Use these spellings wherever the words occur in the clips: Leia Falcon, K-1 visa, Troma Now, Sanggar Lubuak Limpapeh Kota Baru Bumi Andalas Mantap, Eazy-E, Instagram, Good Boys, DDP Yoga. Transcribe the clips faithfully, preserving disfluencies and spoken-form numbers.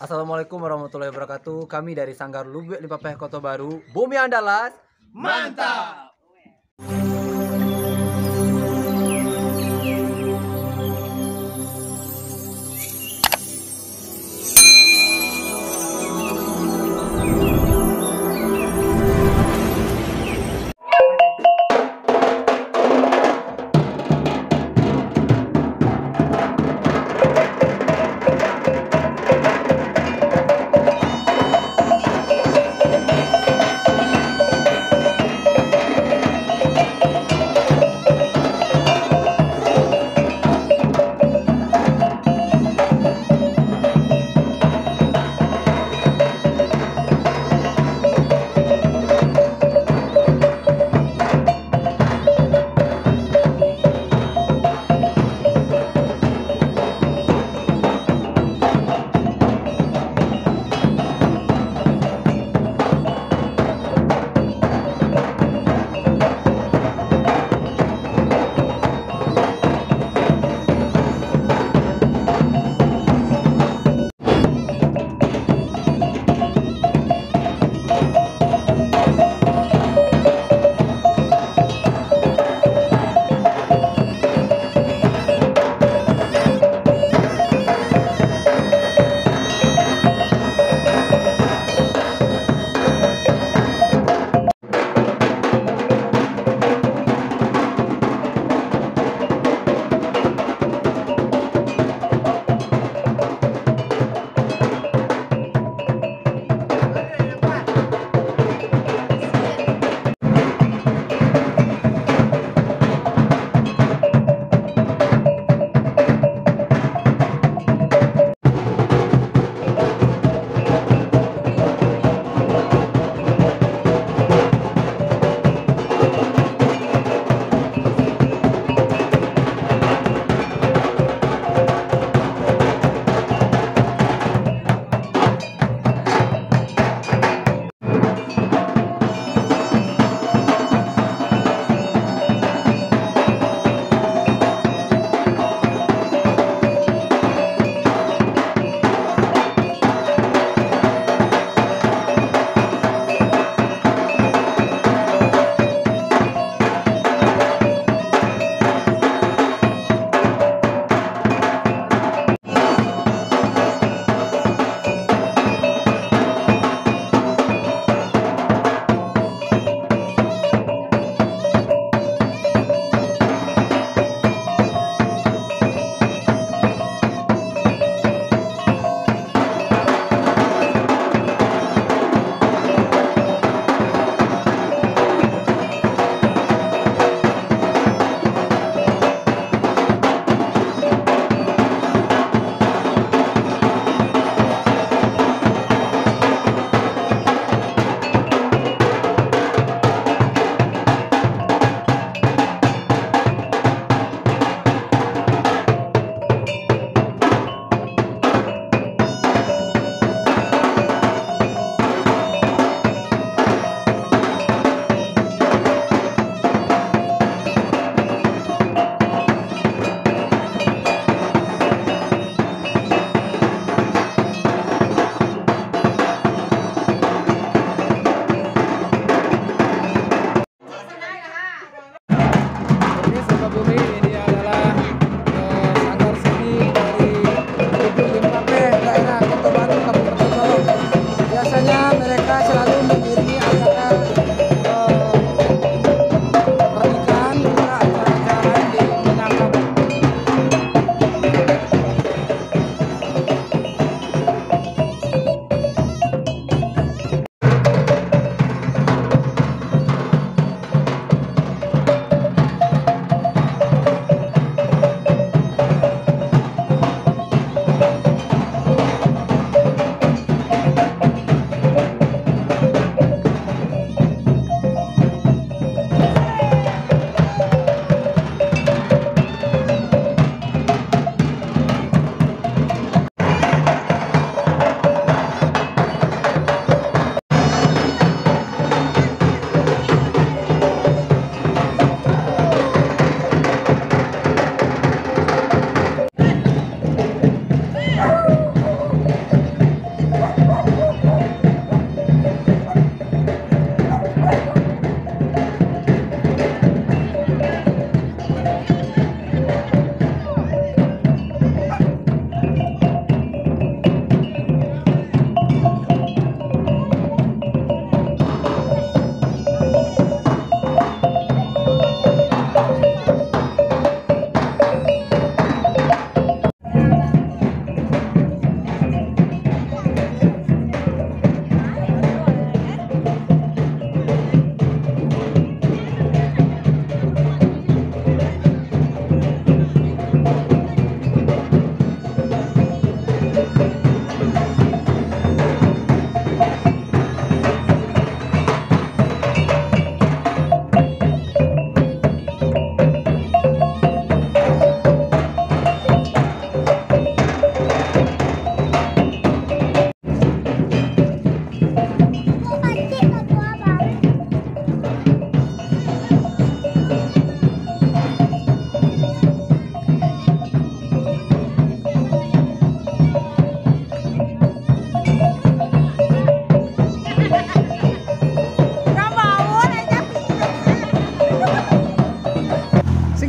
Assalamualaikum warahmatullahi wabarakatuh. Kami dari Sanggar Lubuak Limpapeh Kota Baru Bumi Andalas Mantap.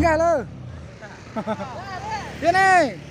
Singgah lo. Ini.